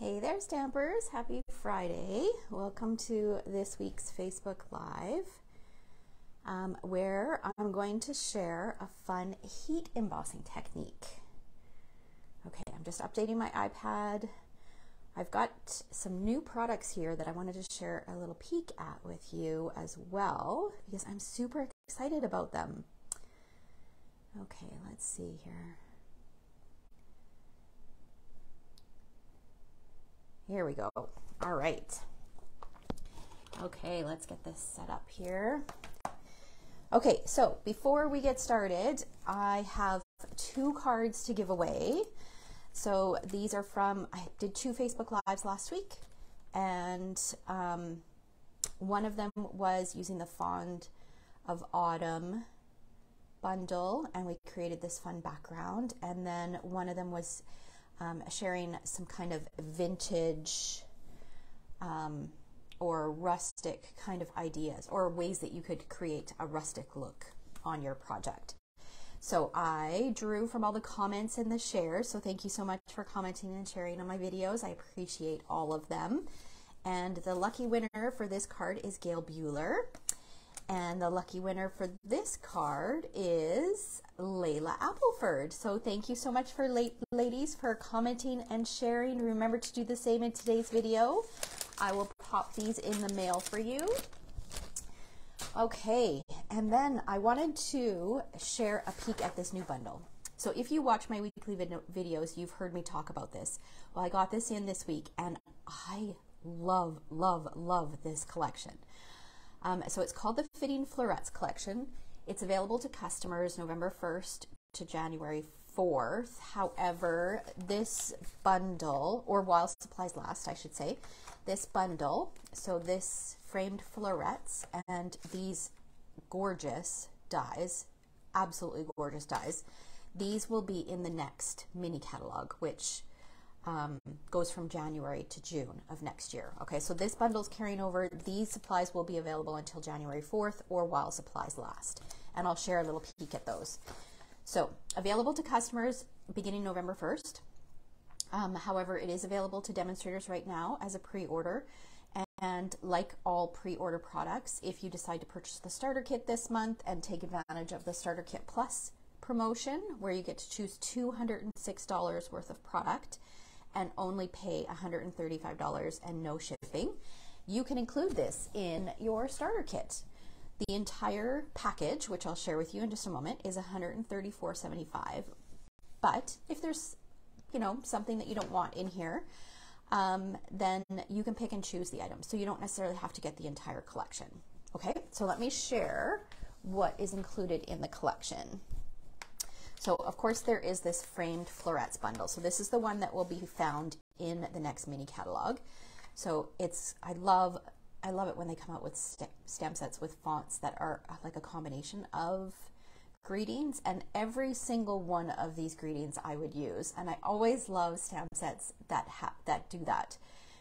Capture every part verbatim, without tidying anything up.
Hey there, Stampers! Happy Friday! Welcome to this week's Facebook Live, um, where I'm going to share a fun heat embossing technique. Okay, I'm just updating my iPad. I've got some new products here that I wanted to share a little peek at with you as well, because I'm super excited about them. Okay, let's see here. Here we go. All right. Okay, let's get this set up here. Okay, so before we get started, I have two cards to give away. So these are from, I did two Facebook Lives last week, and um, one of them was using the Fond of Autumn bundle, and we created this fun background, and then one of them was Um, sharing some kind of vintage um, or rustic kind of ideas, or ways that you could create a rustic look on your project. So I drew from all the comments and the shares, so thank you so much for commenting and sharing on my videos. I appreciate all of them. And the lucky winner for this card is Gail Bueller. And the lucky winner for this card is Layla Appleford. So thank you so much for late ladies for commenting and sharing. Remember to do the same in today's video. I will pop these in the mail for you. Okay, and then I wanted to share a peek at this new bundle. So if you watch my weekly video videos, you've heard me talk about this. Well, I got this in this week, and I love, love, love this collection. Um, so it's called the Fitting Florets collection. It's available to customers November first to January fourth. However, this bundle, or while supplies last, I should say, this bundle, so this framed florets and these gorgeous dies, absolutely gorgeous dies, these will be in the next mini catalog, which Um, goes from January to June of next year. Okay, so this bundle's carrying over. These supplies will be available until January fourth, or while supplies last. And I'll share a little peek at those. So, available to customers beginning November first. Um, however, it is available to demonstrators right now as a pre-order. And like all pre-order products, if you decide to purchase the starter kit this month and take advantage of the Starter Kit Plus promotion, where you get to choose two hundred six dollars worth of product, and only pay one hundred thirty-five dollars and no shipping, you can include this in your starter kit. The entire package, which I'll share with you in just a moment, is one hundred thirty-four dollars and seventy-five cents. But if there's, you know, something that you don't want in here, um, then you can pick and choose the item. So you don't necessarily have to get the entire collection. Okay, so let me share what is included in the collection. So of course there is this framed florets bundle. So this is the one that will be found in the next mini catalog. So it's, I love, I love it when they come out with st stamp sets with fonts that are like a combination of greetings, and every single one of these greetings I would use. And I always love stamp sets that ha that do that,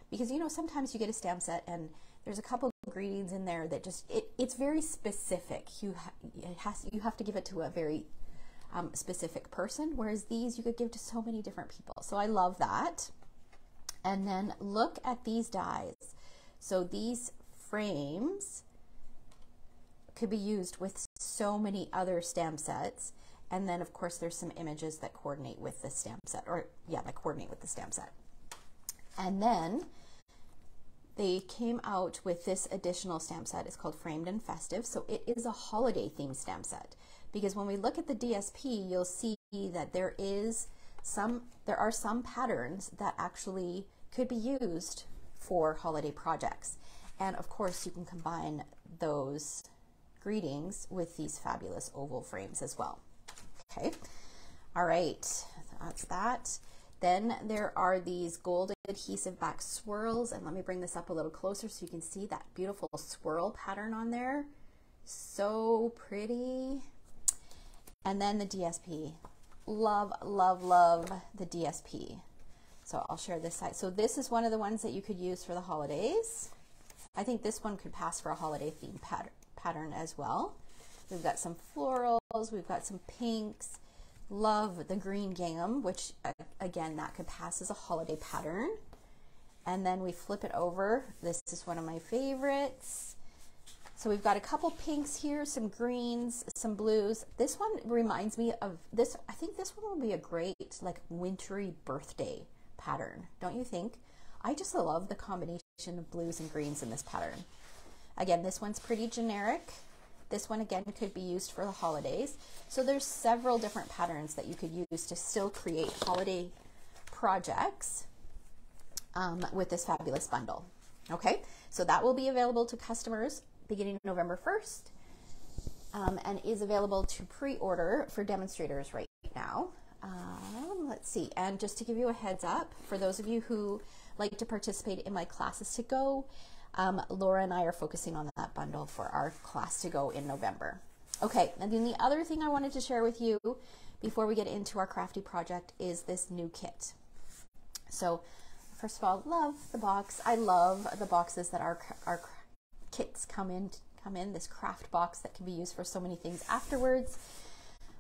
because you know, sometimes you get a stamp set and there's a couple greetings in there that just, it, it's very specific. You, ha it has, you have to give it to a very Um, specific person, whereas these you could give to so many different people. So I love that. And then look at these dies. So these frames could be used with so many other stamp sets, and then of course there's some images that coordinate with the stamp set, or yeah, that coordinate with the stamp set. And then they came out with this additional stamp set. It's called Framed and Festive. So it is a holiday themed stamp set, because when we look at the D S P, you'll see that there is some, there are some patterns that actually could be used for holiday projects. And of course you can combine those greetings with these fabulous oval frames as well. Okay. All right, that's that. Then there are these gold adhesive back swirls, and let me bring this up a little closer so you can see that beautiful swirl pattern on there. So pretty. And then the D S P. Love, love, love the D S P. So I'll share this side. So this is one of the ones that you could use for the holidays. I think this one could pass for a holiday themed pattern, pattern as well. We've got some florals, we've got some pinks. Love the green gingham, which again, that could pass as a holiday pattern. and then we flip it over. This is one of my favorites. So we've got a couple pinks here, some greens, some blues. This one reminds me of this. I think this one will be a great like wintry birthday pattern, don't you think? I just love the combination of blues and greens in this pattern. Again, this one's pretty generic. This one again could be used for the holidays. So there's several different patterns that you could use to still create holiday projects um, with this fabulous bundle. Okay, so that will be available to customers beginning November first um, and is available to pre-order for demonstrators right now. Um, let's see, and just to give you a heads up, for those of you who like to participate in my classes to go, Um, Laura and I are focusing on that bundle for our class to go in November. Okay, and then the other thing I wanted to share with you before we get into our crafty project is this new kit. So first of all, love the box. I love the boxes that our, our kits come in, come in, this craft box that can be used for so many things afterwards.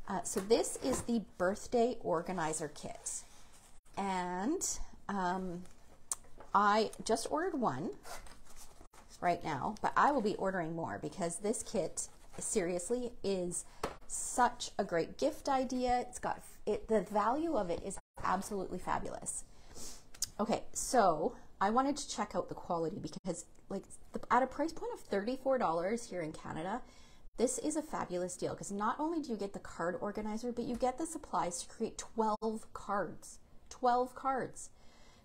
Uh, so this is the birthday organizer kit. And um, I just ordered one right now, but I will be ordering more because this kit seriously is such a great gift idea. It's got it, the value of it is absolutely fabulous. Okay, so I wanted to check out the quality because like the, at a price point of thirty-four dollars here in Canada, this is a fabulous deal because not only do you get the card organizer, but you get the supplies to create twelve cards, twelve cards.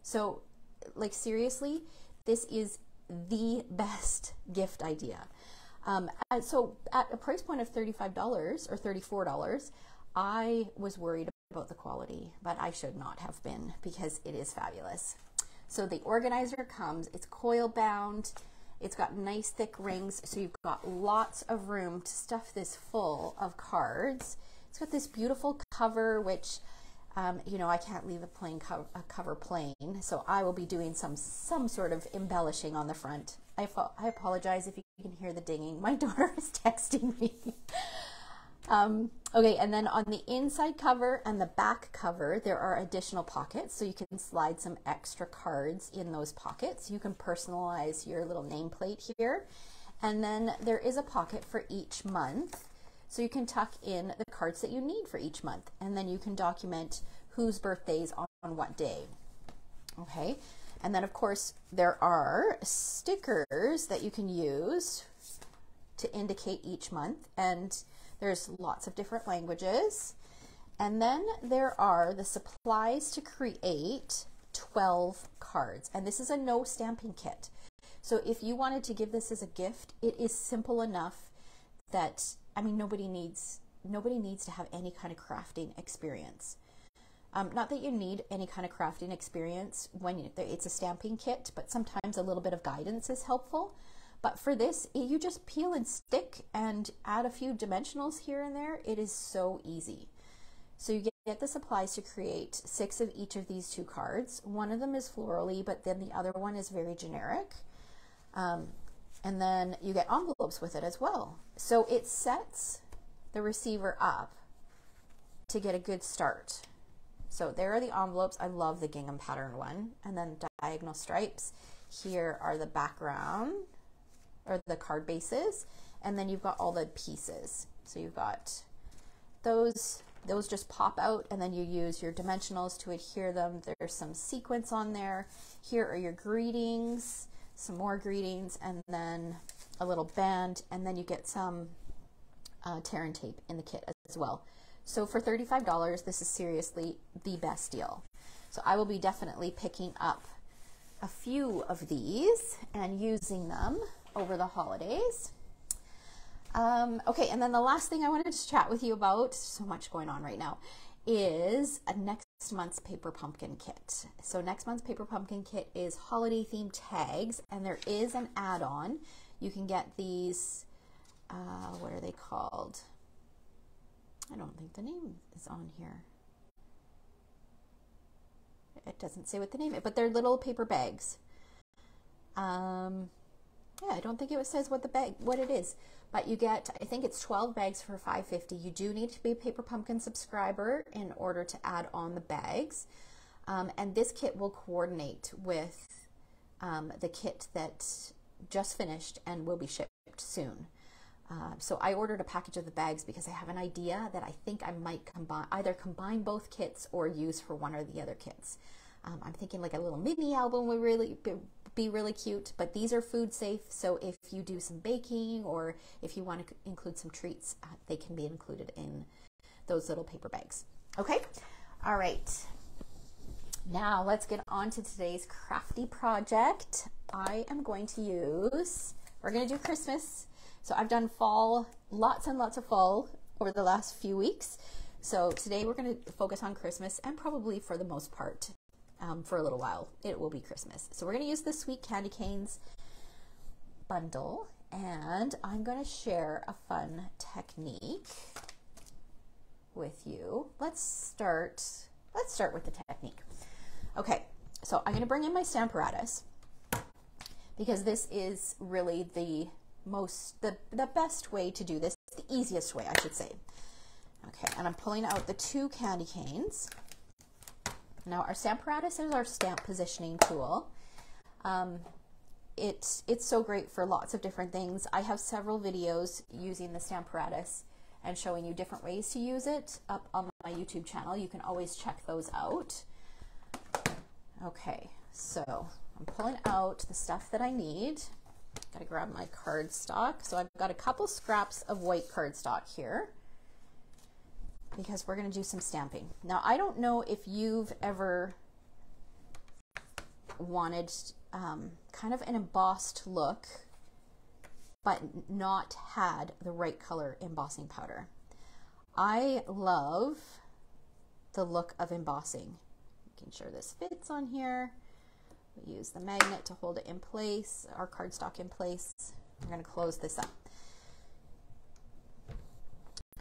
So like seriously, this is the best gift idea. Um, and so at a price point of thirty-five dollars or thirty-four dollars, I was worried about the quality, but I should not have been because it is fabulous. So the organizer comes, it's coil bound, it's got nice thick rings, so you've got lots of room to stuff this full of cards. It's got this beautiful cover, which Um, you know, I can't leave a plain co a cover plain, so I will be doing some some sort of embellishing on the front. I, I apologize if you can hear the dinging. My daughter is texting me. um, okay, and then on the inside cover and the back cover, there are additional pockets, so you can slide some extra cards in those pockets. You can personalize your little nameplate here. And then there is a pocket for each month. So you can tuck in the cards that you need for each month, and then you can document whose birthday's on, on what day. Okay, and then of course there are stickers that you can use to indicate each month, and there's lots of different languages. And then there are the supplies to create twelve cards, and this is a no stamping kit. So if you wanted to give this as a gift, it is simple enough that I mean, nobody needs nobody needs to have any kind of crafting experience. Um, not that you need any kind of crafting experience when you, it's a stamping kit, but sometimes a little bit of guidance is helpful. But for this, you just peel and stick and add a few dimensionals here and there. It is so easy. So you get the supplies to create six of each of these two cards. One of them is florally, but then the other one is very generic. Um, And then you get envelopes with it as well. So it sets the receiver up to get a good start. So there are the envelopes. I love the gingham pattern one. And then diagonal stripes. Here are the background or the card bases. And then you've got all the pieces. So you've got those, those just pop out, and then you use your dimensionals to adhere them. There's some sequence on there. Here are your greetings. Some more greetings, and then a little band, and then you get some uh, tear and tape in the kit as well. So for thirty-five dollars, this is seriously the best deal. So I will be definitely picking up a few of these and using them over the holidays. Um, okay, and then the last thing I wanted to chat with you about, so much going on right now, is a next month's Paper Pumpkin kit. So next month's Paper Pumpkin kit is holiday themed tags, and there is an add-on. You can get these, uh, what are they called? I don't think the name is on here. It doesn't say what the name is, but they're little paper bags. Um, yeah, I don't think it says what the bag, what it is. But you get, I think it's twelve bags for five fifty. You do need to be a Paper Pumpkin subscriber in order to add on the bags. Um, and this kit will coordinate with um, the kit that just finished and will be shipped soon. Uh, so I ordered a package of the bags because I have an idea that I think I might combine, either combine both kits or use for one or the other kits. Um, I'm thinking like a little mini album would really be really cute, but these are food safe, so if you do some baking or if you want to include some treats, uh, they can be included in those little paper bags. Okay, all right. Now let's get on to today's crafty project. I am going to use, we're going to do Christmas. So I've done fall, lots and lots of fall over the last few weeks. So today we're going to focus on Christmas, and probably for the most part, um, for a little while, it will be Christmas. So we're going to use the Sweet Candy Canes Bundle, and I'm going to share a fun technique with you. Let's start, let's start with the technique. Okay, so I'm going to bring in my Stamparatus, because this is really the most, the, the best way to do this, the easiest way I should say. Okay, and I'm pulling out the two candy canes. Now our Stamparatus is our stamp positioning tool. Um, it, it's so great for lots of different things. I have several videos using the Stamparatus and showing you different ways to use it up on my YouTube channel. You can always check those out. Okay, so I'm pulling out the stuff that I need. Gotta grab my cardstock. So I've got a couple scraps of white cardstock here because we're gonna do some stamping. Now, I don't know if you've ever wanted um, kind of an embossed look, but not had the right color embossing powder. I love the look of embossing. Making sure this fits on here. We use the magnet to hold it in place, our cardstock in place. We're going to close this up.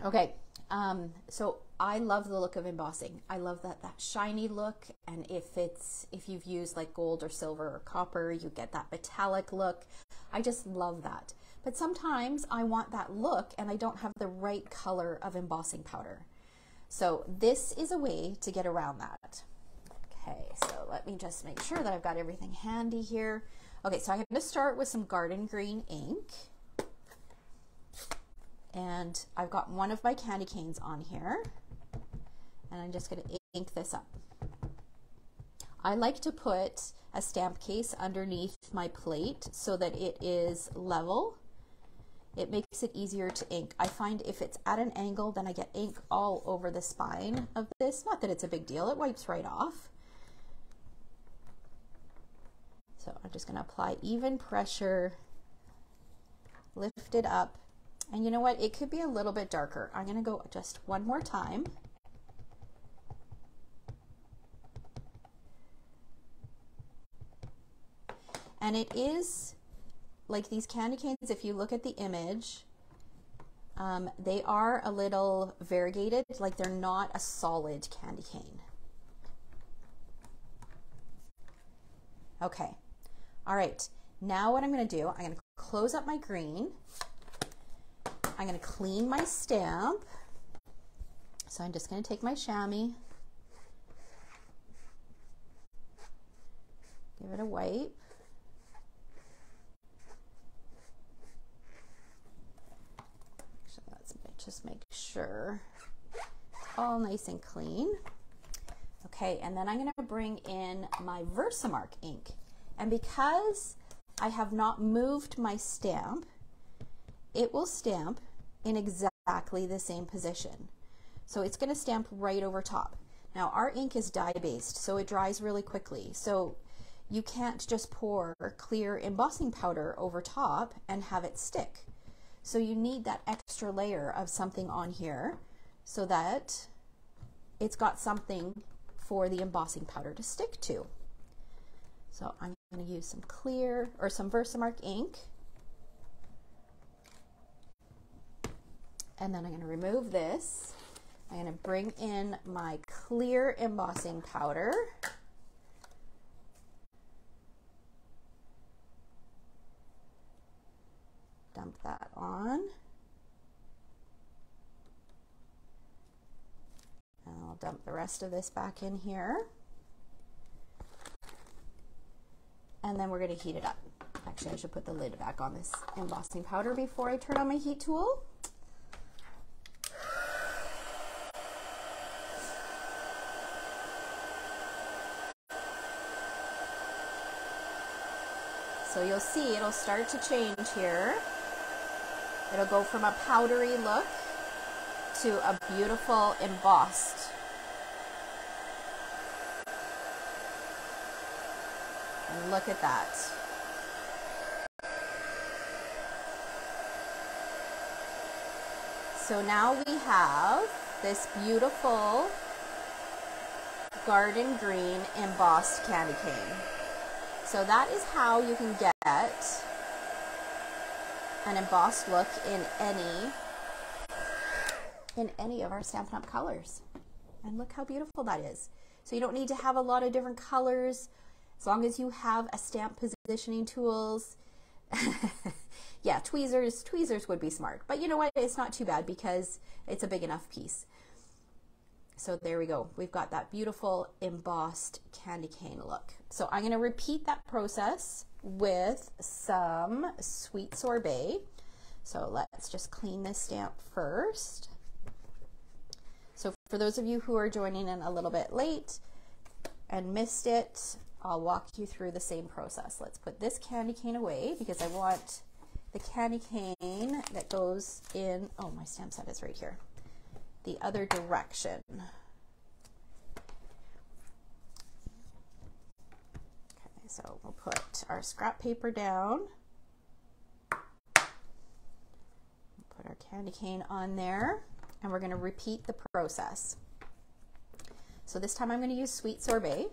Okay, um, so I love the look of embossing. I love that that shiny look, and if it's if you've used like gold or silver or copper, you get that metallic look. I just love that. But sometimes I want that look, and I don't have the right color of embossing powder. So this is a way to get around that. Okay, so let me just make sure that I've got everything handy here. Okay, so I'm going to start with some Garden Green ink. And I've got one of my candy canes on here. And I'm just going to ink this up. I like to put a stamp case underneath my plate so that it is level. It makes it easier to ink. I find if it's at an angle, then I get ink all over the spine of this. Not that it's a big deal, it wipes right off. So I'm just going to apply even pressure, lift it up, and you know what? It could be a little bit darker. I'm going to go just one more time. And it is like these candy canes, if you look at the image, um, they are a little variegated, like they're not a solid candy cane. Okay. All right, now what I'm going to do, I'm going to close up my green, I'm going to clean my stamp, so I'm just going to take my chamois, give it a wipe, actually let's just make sure it's all nice and clean. Okay, and then I'm going to bring in my Versamark ink. And because I have not moved my stamp, it will stamp in exactly the same position. So it's going to stamp right over top. Now our ink is dye-based, so it dries really quickly. So you can't just pour clear embossing powder over top and have it stick. So you need that extra layer of something on here so that it's got something for the embossing powder to stick to. So I'm going to use some clear or some Versamark ink, and then I'm going to remove this. I'm going to bring in my clear embossing powder, dump that on, and I'll dump the rest of this back in here. and then we're going to heat it up. Actually, I should put the lid back on this embossing powder before I turn on my heat tool. So you'll see it'll start to change here. It'll go from a powdery look to a beautiful embossed. And look at that. So now we have this beautiful garden green embossed candy cane. So that is how you can get an embossed look in any in any of our Stampin' Up! Colors. And look how beautiful that is. So you don't need to have a lot of different colors as long as you have a stamp positioning tools. Yeah, tweezers, tweezers would be smart. But you know what? It's not too bad because it's a big enough piece. So there we go. We've got that beautiful embossed candy cane look. So I'm going to repeat that process with some sweet sorbet. So let's just clean this stamp first. So for those of you who are joining in a little bit late and missed it, I'll walk you through the same process. Let's put this candy cane away because I want the candy cane that goes in, oh, my stamp set is right here, the other direction. Okay, so we'll put our scrap paper down, put our candy cane on there, and we're going to repeat the process. So this time I'm going to use sweet sorbet.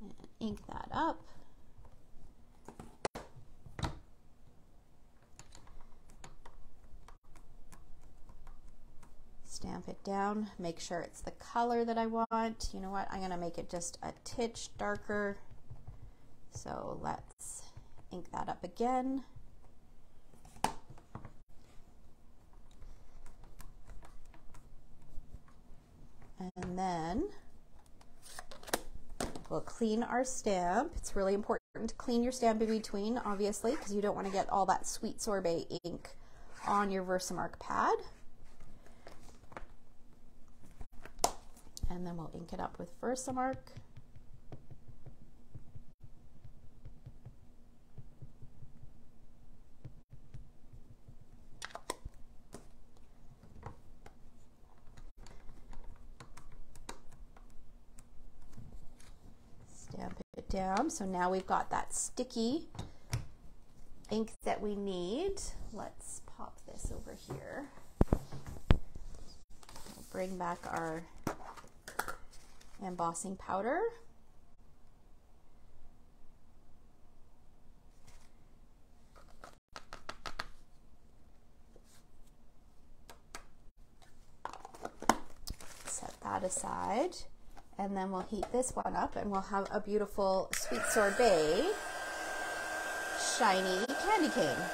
And ink that up. Stamp it down, make sure it's the color that I want. You know what, I'm gonna make it just a titch darker. So let's ink that up again. And then we'll clean our stamp. It's really important to clean your stamp in between, obviously, because you don't wanna get all that sweet sorbet ink on your Versamark pad. And then we'll ink it up with Versamark. Stamp it down. So now we've got that sticky ink that we need. Let's pop this over here. We'll bring back our embossing powder. Set that aside, and then we'll heat this one up and we'll have a beautiful sweet sorbet shiny candy cane.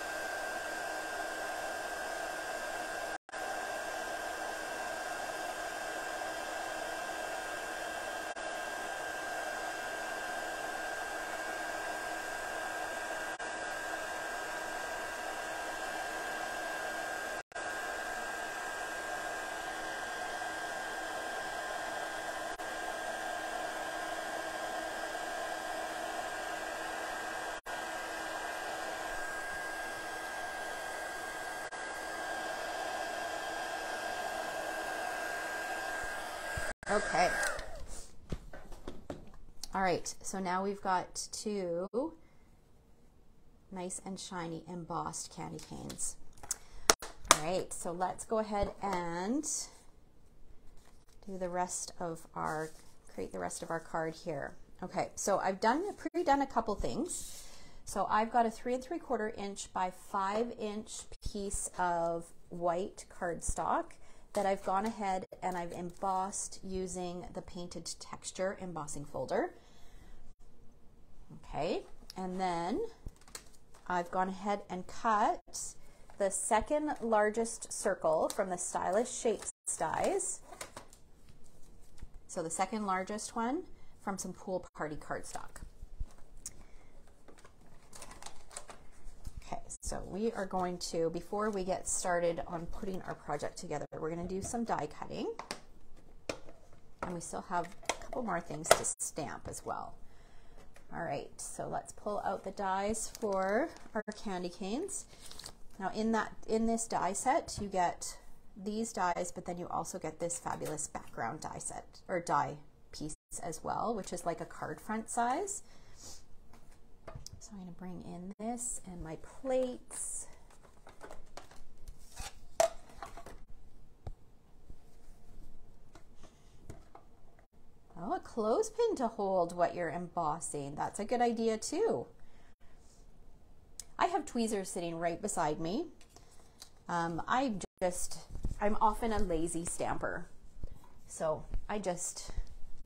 Okay. All right, so now we've got two nice and shiny embossed candy canes. All right, so let's go ahead and do the rest of our, create the rest of our card here. Okay, so I've done, pre-done a couple things. So I've got a three and three quarter inch by five inch piece of white cardstock that I've gone ahead and I've embossed using the Painted Texture embossing folder. Okay, and then I've gone ahead and cut the second largest circle from the Stylish Shapes Dies So the second largest one from some Pool Party cardstock. Okay, so we are going to, before we get started on putting our project together, we're going to do some die cutting. And we still have a couple more things to stamp as well. All right, so let's pull out the dies for our candy canes. Now in that, in this die set, you get these dies, but then you also get this fabulous background die set, or die piece as well, which is like a card front size. So I'm gonna bring in this and my plates. Oh, a clothespin to hold what you're embossing. That's a good idea too. I have tweezers sitting right beside me. Um, I just, I'm often a lazy stamper. So I just,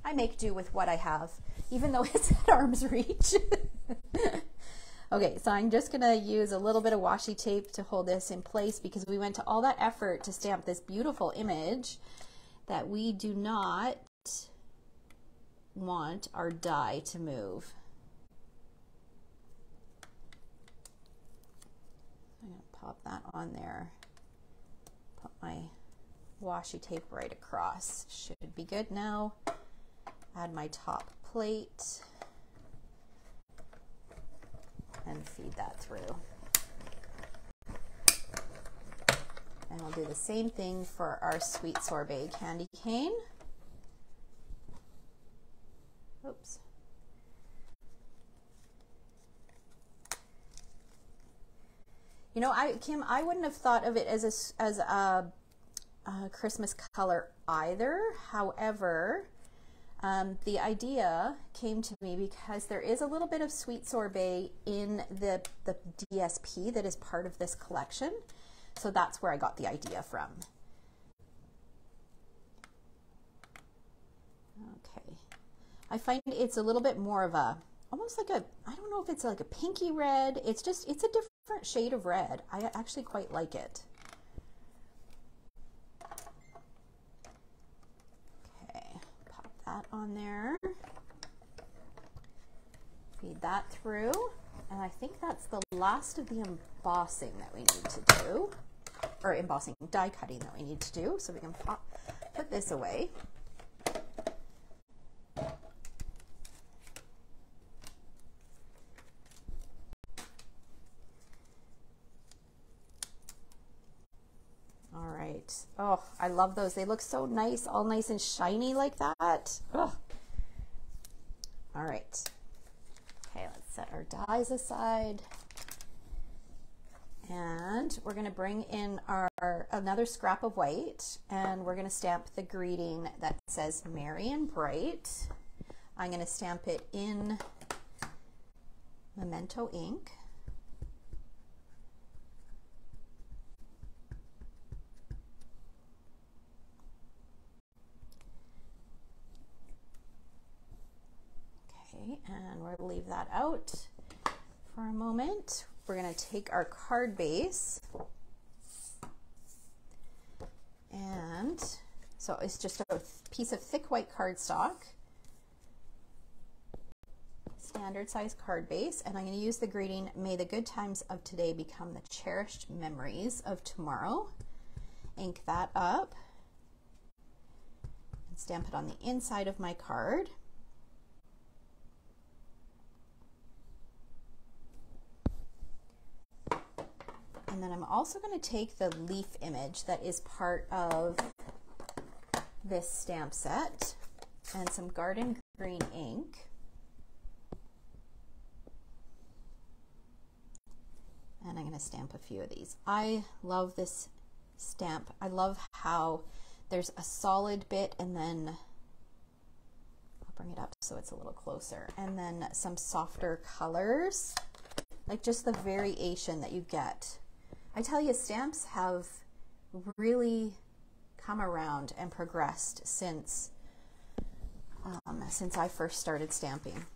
I make do with what I have, even though it's at arm's reach. Okay, so I'm just gonna use a little bit of washi tape to hold this in place because we went to all that effort to stamp this beautiful image that we do not want our die to move. I'm going to pop that on there, put my washi tape right across, should be good now. Add my top plate and feed that through. And we'll do the same thing for our sweet sorbet candy cane. Oops. You know, I Kim, I wouldn't have thought of it as a, as a, a Christmas color either. However, um, the idea came to me because there is a little bit of sweet sorbet in the, the D S P that is part of this collection. So that's where I got the idea from. Okay. I find it's a little bit more of a, almost like a, I don't know if it's like a pinky red. It's just, it's a different shade of red. I actually quite like it. Okay, pop that on there. Feed that through. And I think that's the last of the embossing that we need to do, or embossing, die cutting that we need to do. So we can pop, put this away. Oh, I love those. They look so nice, all nice and shiny like that. Ugh. All right. Okay, let's set our dies aside. And we're going to bring in our another scrap of white, and we're going to stamp the greeting that says Merry and Bright. I'm going to stamp it in Memento Ink. And we're going to leave that out for a moment. We're going to take our card base, and so it's just a piece of thick white cardstock, standard size card base, and I'm going to use the greeting, "May the good times of today become the cherished memories of tomorrow." Ink that up and stamp it on the inside of my card. And then I'm also going to take the leaf image that is part of this stamp set and some Garden Green ink. And I'm going to stamp a few of these. I love this stamp. I love how there's a solid bit, and then I'll bring it up so it's a little closer, and then some softer colors, like just the variation that you get. I tell you, stamps have really come around and progressed since um, since I first started stamping.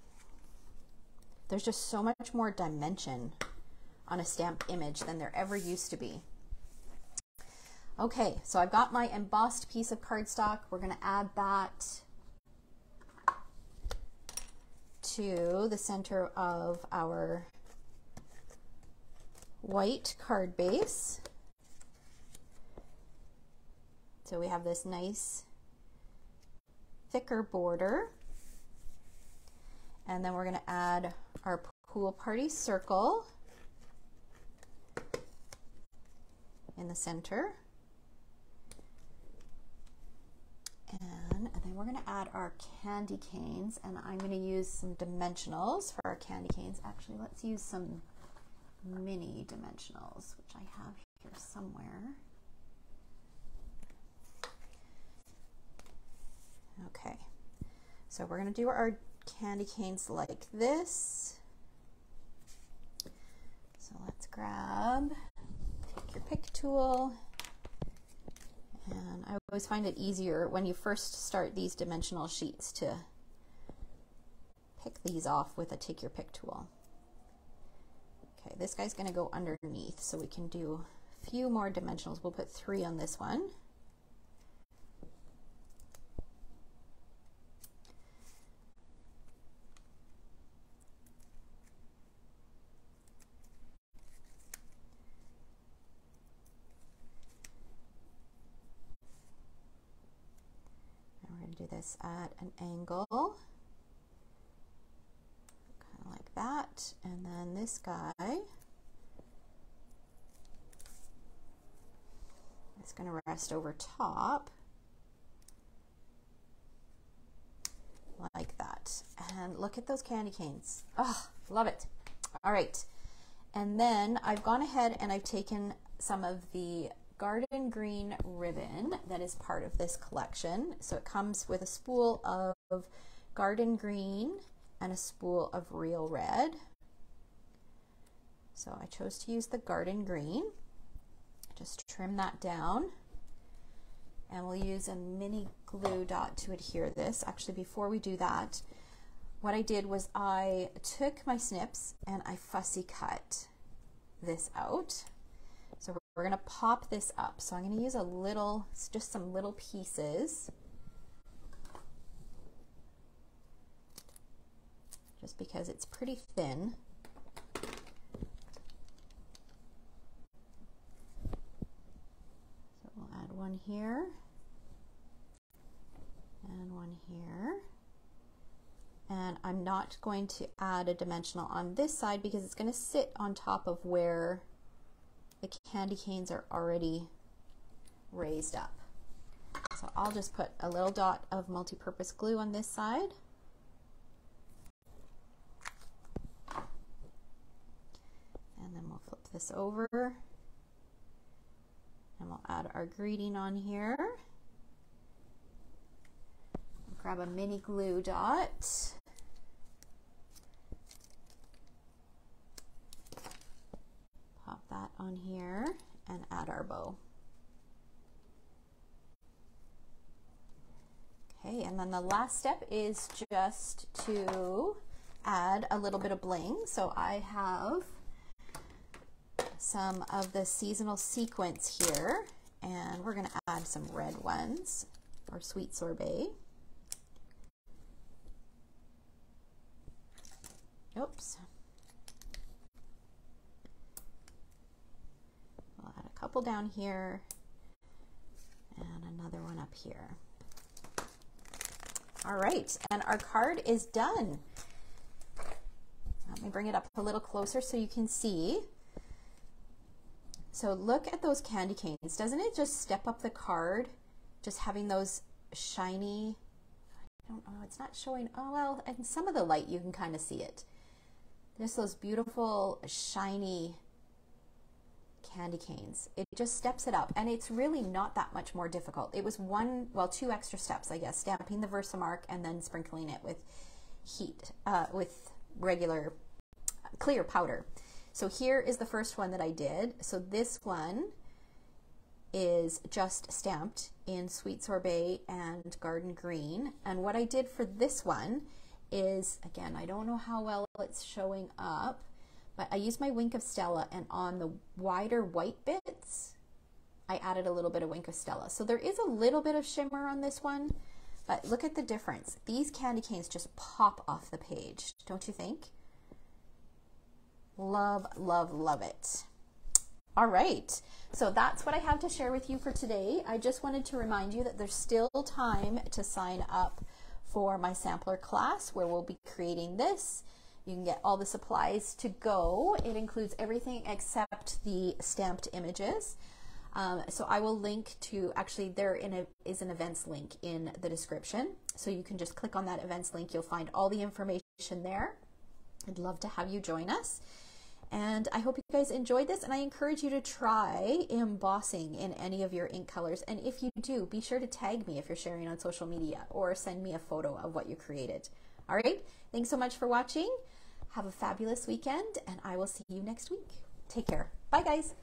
There's just so much more dimension on a stamp image than there ever used to be. Okay, so I've got my embossed piece of cardstock. We're going to add that to the center of our white card base. So we have this nice thicker border, and then we're going to add our Pool Party circle in the center, and, and then we're going to add our candy canes, and I'm going to use some dimensionals for our candy canes. Actually, let's use some mini dimensionals, which I have here somewhere. Okay, so we're going to do our candy canes like this. So let's grab, take your pick tool, and I always find it easier when you first start these dimensional sheets to pick these off with a take your pick tool. Okay, this guy's going to go underneath, so we can do a few more dimensionals. We'll put three on this one. This at an angle, kind of like that, and then this guy is going to rest over top like that. And look at those candy canes. Oh, love it. All right, and then I've gone ahead and I've taken some of the Garden Green ribbon that is part of this collection. So it comes with a spool of Garden Green and a spool of Real Red. So I chose to use the Garden Green. Just trim that down, and we'll use a mini glue dot to adhere this. Actually, before we do that, what I did was I took my snips and I fussy cut this out. We're going to pop this up. So I'm going to use a little, just some little pieces. Just because it's pretty thin. So we'll add one here. And one here. And I'm not going to add a dimensional on this side because it's going to sit on top of where the candy canes are already raised up. So I'll just put a little dot of multi-purpose glue on this side. And then we'll flip this over. And we'll add our greeting on here. Grab a mini glue dot. That on here and add our bow. Okay, and then the last step is just to add a little bit of bling. So I have some of the seasonal sequins here, and we're going to add some red ones, or sweet sorbet. Oops. Couple down here and another one up here. All right, and our card is done. Let me bring it up a little closer so you can see. So look at those candy canes. Doesn't it just step up the card, just having those shiny, I don't know, it's not showing, oh well, and some of the light you can kind of see it. There's those beautiful shiny candy canes. It just steps it up, and it's really not that much more difficult. It was one, well, two extra steps, I guess, stamping the Versamark and then sprinkling it with heat, uh, with regular clear powder. So here is the first one that I did. So this one is just stamped in Sweet Sorbet and Garden Green. And what I did for this one is, again, I don't know how well it's showing up, but I used my Wink of Stella, and on the wider white bits, I added a little bit of Wink of Stella. So there is a little bit of shimmer on this one, But look at the difference. These candy canes just pop off the page, don't you think? Love, love, love it. All right, so that's what I have to share with you for today. I just wanted to remind you that there's still time to sign up for my sampler class where we'll be creating this. You can get all the supplies to go. It includes everything except the stamped images. Um, so I will link to, actually there in a, is an events link in the description. So you can just click on that events link. You'll find all the information there. I'd love to have you join us. And I hope you guys enjoyed this, and I encourage you to try embossing in any of your ink colors. And if you do, be sure to tag me if you're sharing on social media, or send me a photo of what you created. All right, thanks so much for watching. Have a fabulous weekend, and I will see you next week. Take care. Bye, guys.